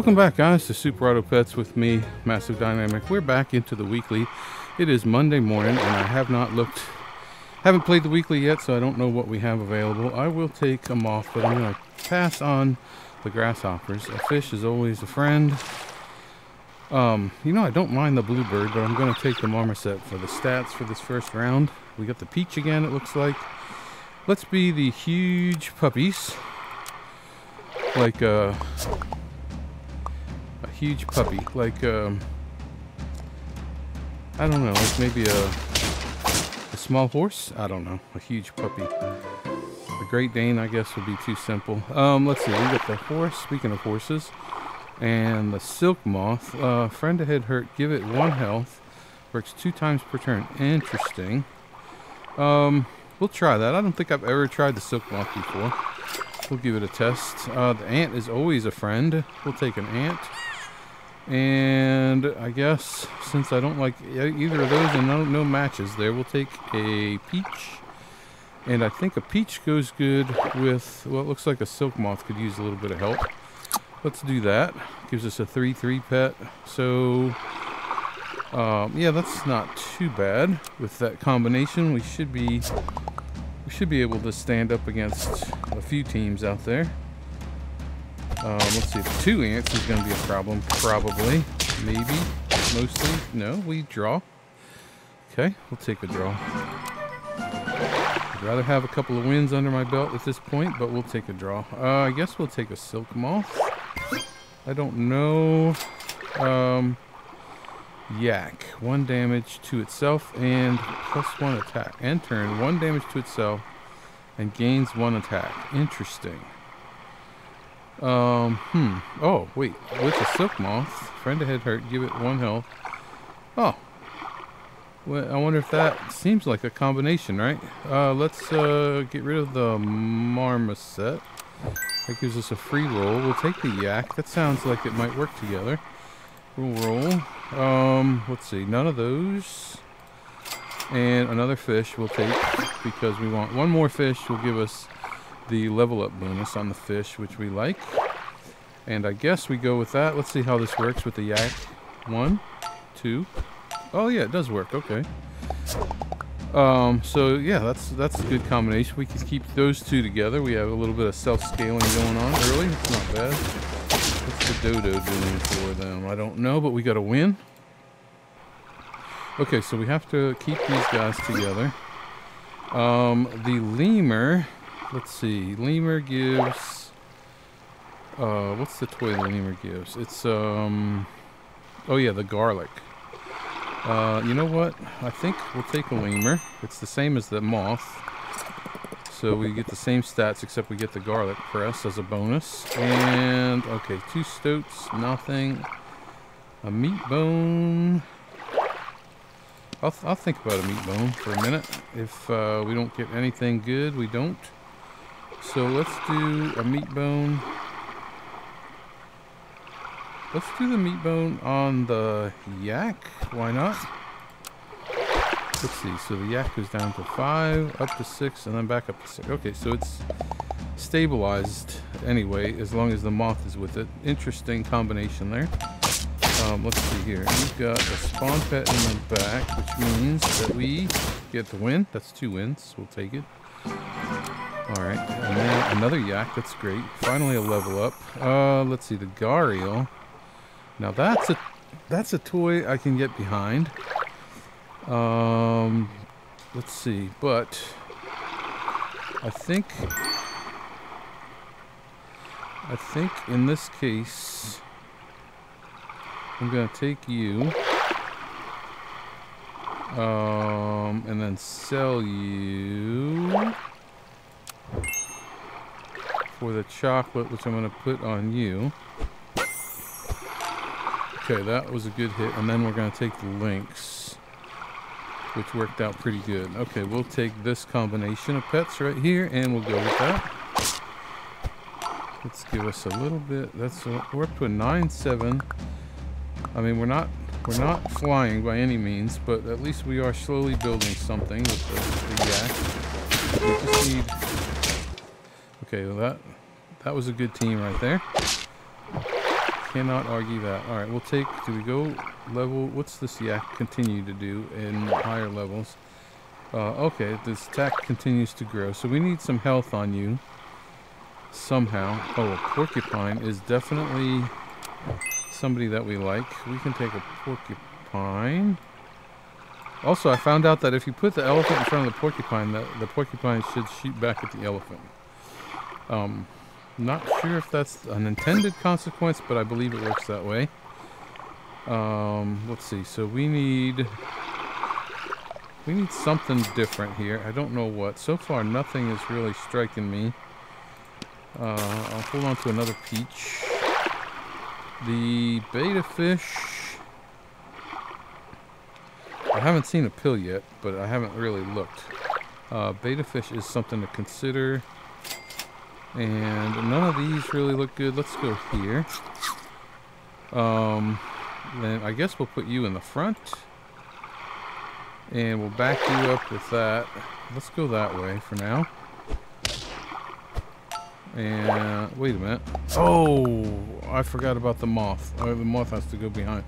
Welcome back, guys, to Super Auto Pets with me, Massive Dynamic. We're back into the weekly. It is Monday morning, and I have not looked, haven't played the weekly yet, so I don't know what we have available. I will take them off, but I'm going to pass on the grasshoppers. A fish is always a friend. You know, I don't mind the bluebird, but I'm going to take the marmoset for the stats for this first round. We got the peach again, it looks like. Let's be the huge puppies. Like a huge puppy. Like, I don't know, like maybe a small horse? I don't know. A huge puppy. A Great Dane, I guess, would be too simple. Let's see. We got the horse. Speaking of horses. And the silk moth, friend ahead hurt, give it 1 health, works 2 times per turn. Interesting. We'll try that. I don't think I've ever tried the silk moth before. We'll give it a test. The ant is always a friend. We'll take an ant. And I guess since I don't like either of those and no matches there, we'll take a peach. And I think a peach goes good with, well, it looks like a silk moth could use a little bit of help. Let's do that. Gives us a 3/3 pet. So, yeah, that's not too bad. With that combination, we should be able to stand up against a few teams out there. Let's see. 2 ants is going to be a problem, probably, maybe, mostly. No, we draw. Okay, we'll take a draw. I'd rather have a couple of wins under my belt at this point, but we'll take a draw. I guess we'll take a silk moth. I don't know. Yak. 1 damage to itself and plus 1 attack. And turn. 1 damage to itself and gains 1 attack. Interesting. Oh, wait. With a silk moth, friend ahead hurt, give it 1 health. Oh. Well, I wonder if that seems like a combination, right? Let's get rid of the marmoset. That gives us a free roll. We'll take the yak. That sounds like it might work together. We'll roll. Let's see. None of those. And another fish we'll take because we want 1 more fish. Will give us the level up bonus on the fish, which we like. And I guess we go with that. Let's see how this works with the yak. 1, 2. Oh yeah, it does work. Okay. So yeah, that's a good combination. We can keep those 2 together. We have a little bit of self-scaling going on early. It's not bad. What's the dodo doing for them? I don't know, but we got to win. Okay, so we have to keep these guys together. The lemur. Let's see. Lemur gives. What's the toy the lemur gives? It's Oh yeah, the garlic. You know what? I think we'll take a lemur. It's the same as the moth. So we get the same stats, except we get the garlic press as a bonus. And, okay, 2 stoats, nothing. A meat bone. I'll think about a meat bone for a minute. If we don't get anything good, we don't. So let's do a meat bone. Let's do the meat bone on the yak. Why not? Let's see. So the yak goes down to 5, up to 6, and then back up to 6. Okay, so it's stabilized anyway, as long as the moth is with it. Interesting combination there. Let's see here. We've got a spawn pet in the back, which means that we get the win. That's 2 wins. We'll take it. All right. And then another yak. That's great. Finally a level up. Let's see. The gharial. Now that's a toy I can get behind. Let's see, but I think in this case I'm gonna take you and then sell you for the chocolate, which I'm gonna put on you. Okay, that was a good hit, and then we're going to take the lynx, which worked out pretty good. Okay, we'll take this combination of pets right here, and we'll go with that. Let's give us a little bit. That's we're up to a 9-7. I mean, we're not flying by any means, but at least we are slowly building something with the yak. We just need. Okay, well that was a good team right there. Cannot argue that. All right, we'll take, do we go level, what's this yak continue to do in higher levels? Okay, this attack continues to grow, so we need some health on you somehow. Oh, a porcupine is definitely somebody that we like. We can take a porcupine. Also, I found out that if you put the elephant in front of the porcupine, the porcupine should shoot back at the elephant. Not sure if that's an intended consequence, but I believe it works that way. Let's see, so we need something different here. I don't know what. So far, nothing is really striking me. I'll hold on to another peach. The beta fish, I haven't seen a pill yet, but I haven't really looked. Beta fish is something to consider. And none of these really look good. Let's go here. Then I guess we'll put you in the front. And we'll back you up with that. Let's go that way for now. And wait a minute. Oh, I forgot about the moth. Oh, the moth has to go behind.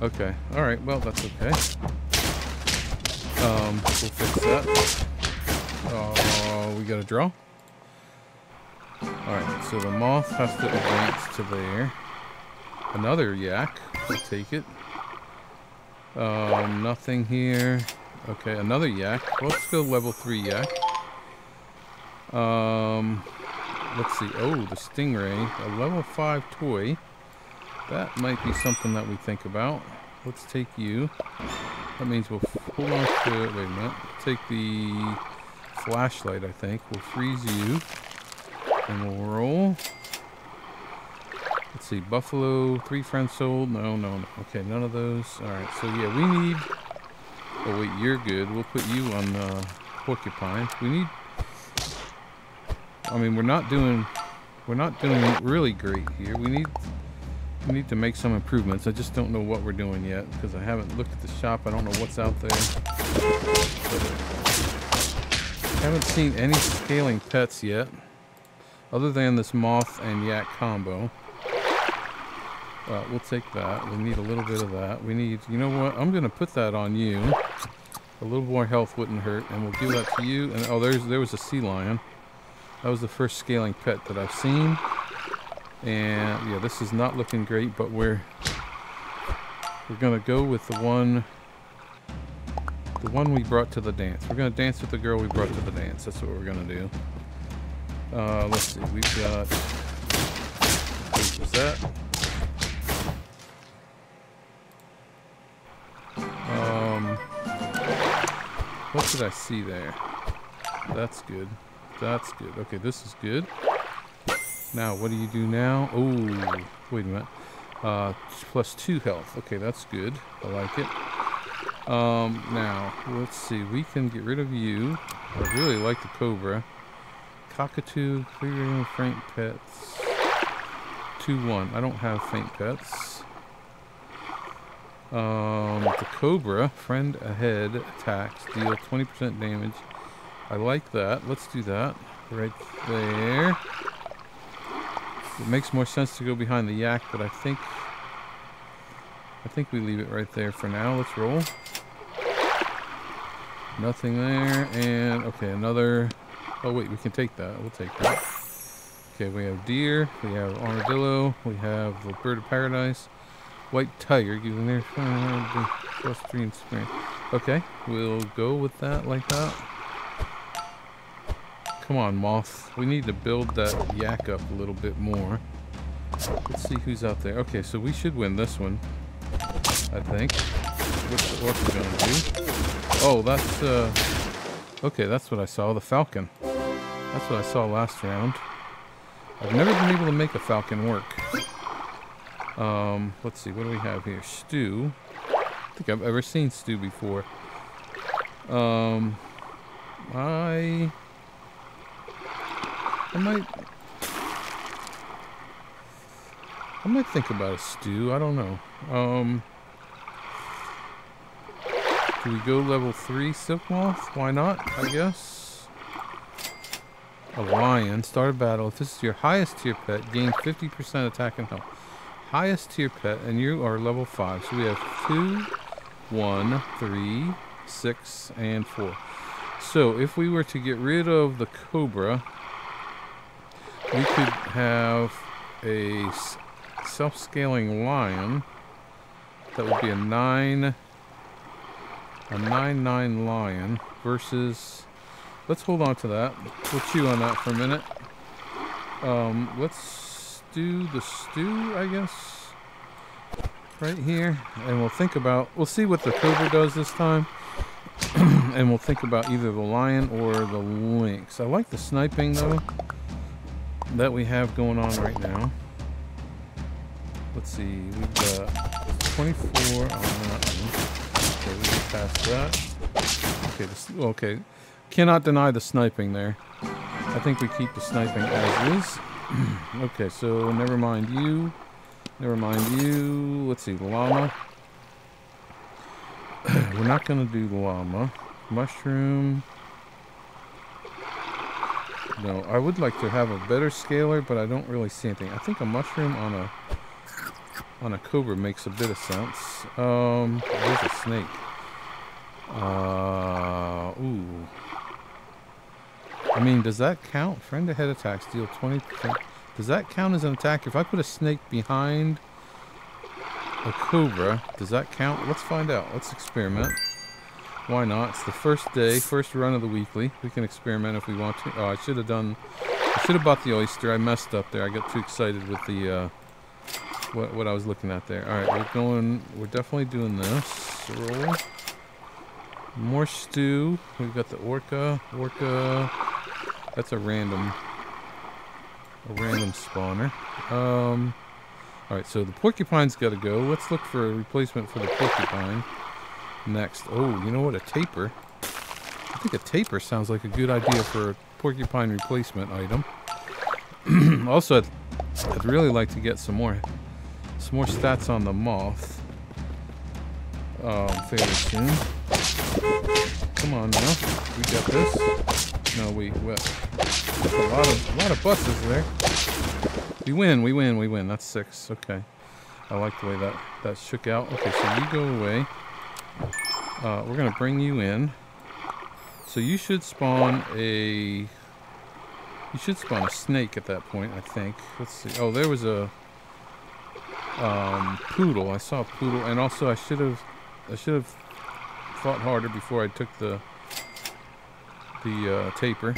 Okay. All right. Well, that's okay. We'll fix that. We got a draw. All right. So the moth has to advance to there. Another yak. We'll take it. Nothing here. Okay, another yak. Well, let's go level 3 yak. Let's see. Oh, the stingray. A level 5 toy. That might be something that we think about. Let's take you. That means we'll hold on to, wait a minute. Take the flashlight, I think. We'll freeze you. And we'll roll. Let's see, buffalo, 3 friends sold. No. Okay, none of those. All right, so yeah, we need... Oh, wait, you're good. We'll put you on porcupine. We need... I mean, we're not doing really great here. We need to make some improvements. I just don't know what we're doing yet because I haven't looked at the shop. I don't know what's out there. I haven't seen any scaling pets yet other than this moth and yak combo. We'll take that. We need a little bit of that. We need, you know what? I'm going to put that on you. A little more health wouldn't hurt. And we'll give that to you. And oh, there was a sea lion. That was the first scaling pet that I've seen. And yeah, this is not looking great, but we're going to go with the one we brought to the dance. We're going to dance with the girl we brought to the dance. That's what we're going to do. Let's see. We've got, what was that? What did I see there? That's good. That's good. Okay, this is good. Now, what do you do now? Oh, wait a minute. +2 health. Okay, that's good. I like it. Now, let's see. We can get rid of you. I really like the cobra. Cockatoo, clearing, faint pets. 2-1. I don't have faint pets. The cobra, friend ahead, attacks, deal 20% damage. I like that. Let's do that right there. It makes more sense to go behind the yak, but I think we leave it right there for now. Let's roll. Nothing there. And okay, another. Oh wait, we can take that. We'll take that. Okay, we have deer, we have armadillo, we have the bird of paradise. White tiger giving their +3 and sprint. Okay, we'll go with that like that. Come on, moth. We need to build that yak up a little bit more. Let's see who's out there. Okay, so we should win this one, I think. What's the orca going to do? Oh, that's... okay, that's what I saw. The falcon. That's what I saw last round. I've never been able to make a falcon work. Let's see, what do we have here? Stew. I think I've ever seen stew before. I might think about a stew. I don't know. Do we go level 3 silk moth? Why not? I guess. A lion. Start a battle. If this is your highest tier pet, gain 50% attack and health. highest tier pet, and you are level 5. So we have 2, 1, 3, 6, and 4. So if we were to get rid of the cobra, we could have a self-scaling lion. That would be a 9/9 lion versus, let's hold on to that. We'll chew on that for a minute. Let's do the stew, I guess, right here, and we'll see what the cobra does this time. And we'll think about either the lion or the lynx. I like the sniping though that we have going on right now. Let's see, we've got 24 on that one. Okay, we can pass that. Okay, okay. Cannot deny the sniping there. I think we keep the sniping as is. Okay, so never mind you. Never mind you. Let's see, llama. We're not going to do llama. Mushroom. No, I would like to have a better scaler, but I don't really see anything. I think a mushroom on a cobra makes a bit of sense. There's a snake. Ooh. I mean, does that count? Friend to head attacks deal 20%. Does that count as an attack? If I put a snake behind a cobra, does that count? Let's find out. Let's experiment. Why not? It's the first day, first run of the weekly. We can experiment if we want to. Oh, I should have bought the oyster. I messed up there. I got too excited with the, what I was looking at there. All right, we're definitely doing this. Roll. More stew. We've got the orca. That's a random spawner. All right, so the porcupine's got to go. Let's look for a replacement for the porcupine next. Oh, you know what? A tapir. I think a tapir sounds like a good idea for a porcupine replacement item. Also, I'd really like to get some more stats on the moth. Fairly soon. Come on now. We got this. No, that's a lot of buses there. We win. That's 6. Okay. I like the way that shook out. Okay, so you go away. We're going to bring you in. So you should spawn a... You should spawn a snake at that point, I think. Let's see. Oh, there was a poodle. I saw a poodle, and also I should have thought harder before I took the tapir.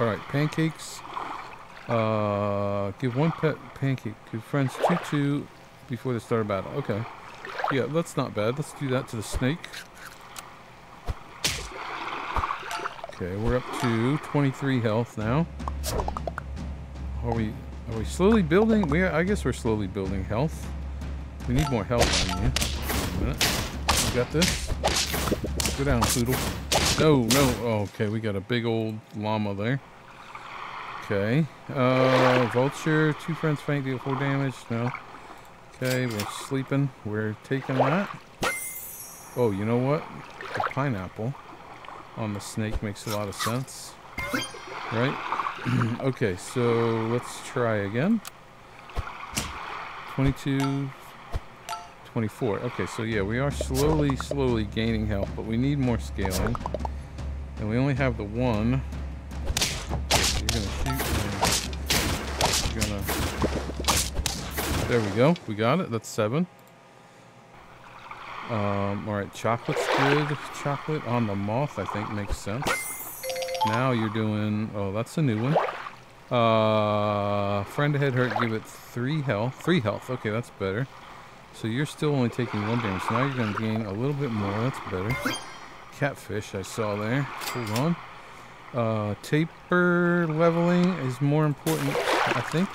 All right, pancakes. Give one pet pancake. Give friends 2/2 before the start of battle. Okay. Yeah, that's not bad. Let's do that to the snake. Okay, we're up to 23 health now. Are we slowly building? I guess we're slowly building health. We need more health on you. Wait a minute. We got this. Go down, poodle. No. Oh, okay, we got a big old llama there. Okay. Vulture. 2 friends faint, deal 4 damage. No. Okay, we're sleeping. We're taking that. Oh, you know what? The pineapple on the snake makes a lot of sense, right? Okay, so let's try again. 22, 24. Okay, so yeah, we are slowly gaining health, but we need more scaling. And we only have the one. You're gonna shoot. And you're gonna. There we go. We got it. That's 7. All right, chocolate's good. Chocolate on the moth, I think, makes sense. Now you're doing... Oh, that's a new one. Friend ahead hurt, give it 3 health. 3 health, okay, that's better. So you're still only taking 1 damage. Now you're going to gain a little bit more. That's better. Catfish I saw there. Hold on. Tapir leveling is more important, I think.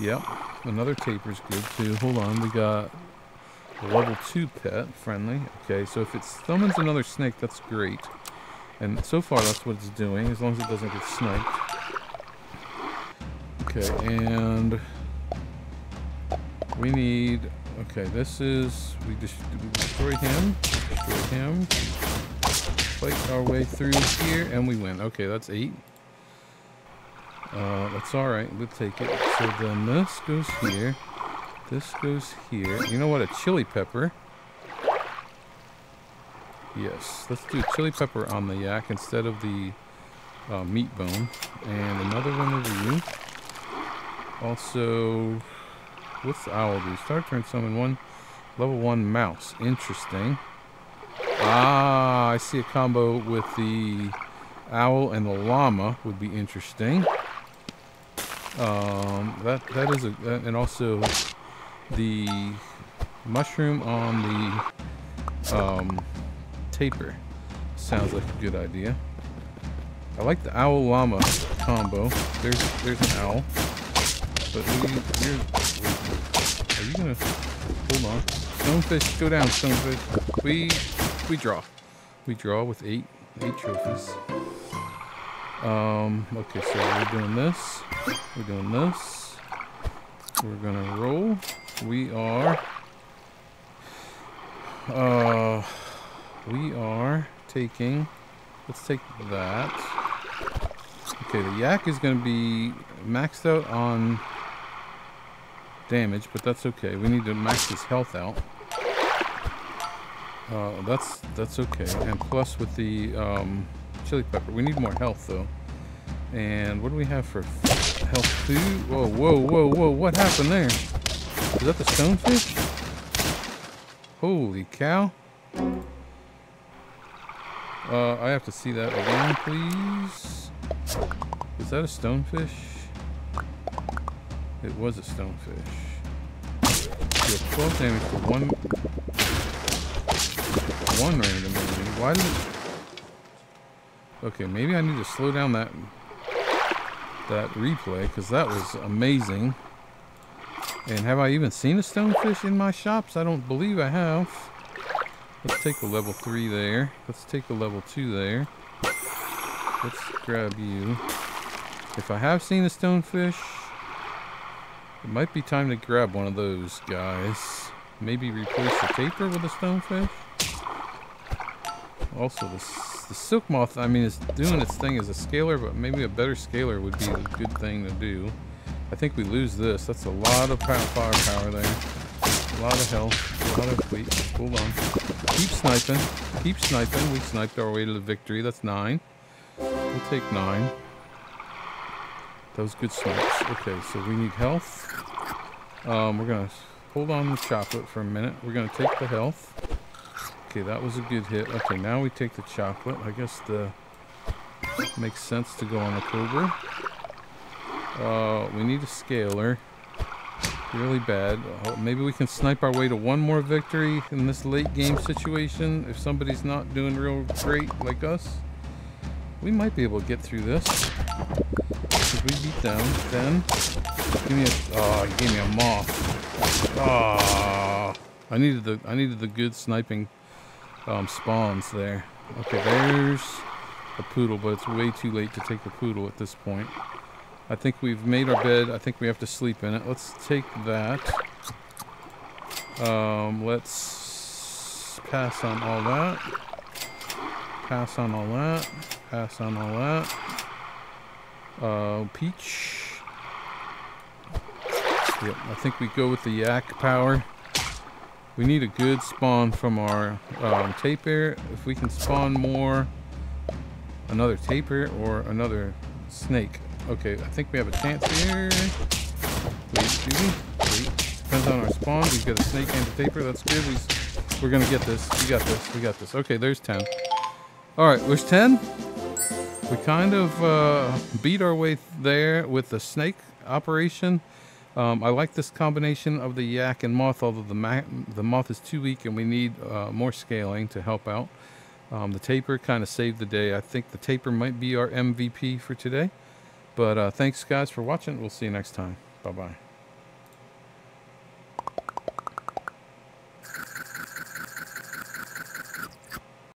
Yep, another tapir's good, too. Hold on, we got... Level 2 pet friendly. Okay, so if it summons another snake, that's great. And so far, that's what it's doing, as long as it doesn't get sniped. Okay, and we need. Okay, this is. We destroy him. Destroy him. Fight our way through here, and we win. Okay, that's 8. That's all right, we'll take it. So then this goes here, this goes here. You know what, a chili pepper. Yes, let's do chili pepper on the yak instead of the meat bone. And another one over you. Also, what's the owl do? Start turn summon one, level 1 mouse. Interesting. Ah, I see a combo with the owl and the llama would be interesting. That is a, and also the mushroom on the taper sounds like a good idea. I like the owl llama combo. There's an owl. But are you gonna hold on? Stonefish, go down, stonefish. We draw. We draw with eight trophies. Okay, so we're doing this. We're doing this. We're gonna roll. We are taking, let's take that. Okay, the yak is gonna be maxed out on damage, but that's okay. We need to max his health out. That's okay. And plus with the chili pepper, we need more health though. And what do we have for health food? Whoa, whoa, whoa, whoa! What happened there? Is that the stonefish? Holy cow! I have to see that again, please. Is that a stonefish? It was a stonefish. Deal 12 damage for one random enemy. Why did it? Okay, maybe I need to slow down that replay, because that was amazing. And have I even seen a stonefish in my shops? I don't believe I have. Let's take a level 3 there. Let's take a level 2 there. Let's grab you. If I have seen a stonefish, it might be time to grab one of those guys. Maybe replace the taper with a stonefish. Also, the silk moth, I mean, it's doing its thing as a scaler, but maybe a better scaler would be a good thing to do. I think we lose this. That's a lot of firepower there. A lot of health, a lot of weight. Hold on. Keep sniping. Keep sniping. We sniped our way to the victory. That's 9. We'll take 9. That was good snipes. Okay, so we need health. We're going to hold on the chocolate for a minute. We're going to take the health. Okay, that was a good hit. Okay, now we take the chocolate. I guess the makes sense to go on a cobra. We need a scaler. Really bad. Maybe we can snipe our way to one more victory in this late game situation. If somebody's not doing real great like us, we might be able to get through this. If we beat them, then give me a moth. Ah, oh, I needed the good sniping spawns there. Okay, there's a poodle, but it's way too late to take the poodle at this point. I think we've made our bed. I think we have to sleep in it. Let's take that. Let's pass on all that. Pass on all that. Pass on all that. Peach. Yep, I think we go with the yak power. We need a good spawn from our tapir. If we can spawn more, another tapir or another snake. Okay, I think we have a chance here. Wait. Depends on our spawn. We've got a snake and a taper. That's good. We're going to get this. We got this. We got this. Okay, there's 10. All right, there's 10. We kind of beat our way there with the snake operation. I like this combination of the yak and moth, although the moth is too weak and we need more scaling to help out. The taper kind of saved the day. I think the taper might be our MVP for today. But thanks, guys, for watching. We'll see you next time. Bye-bye.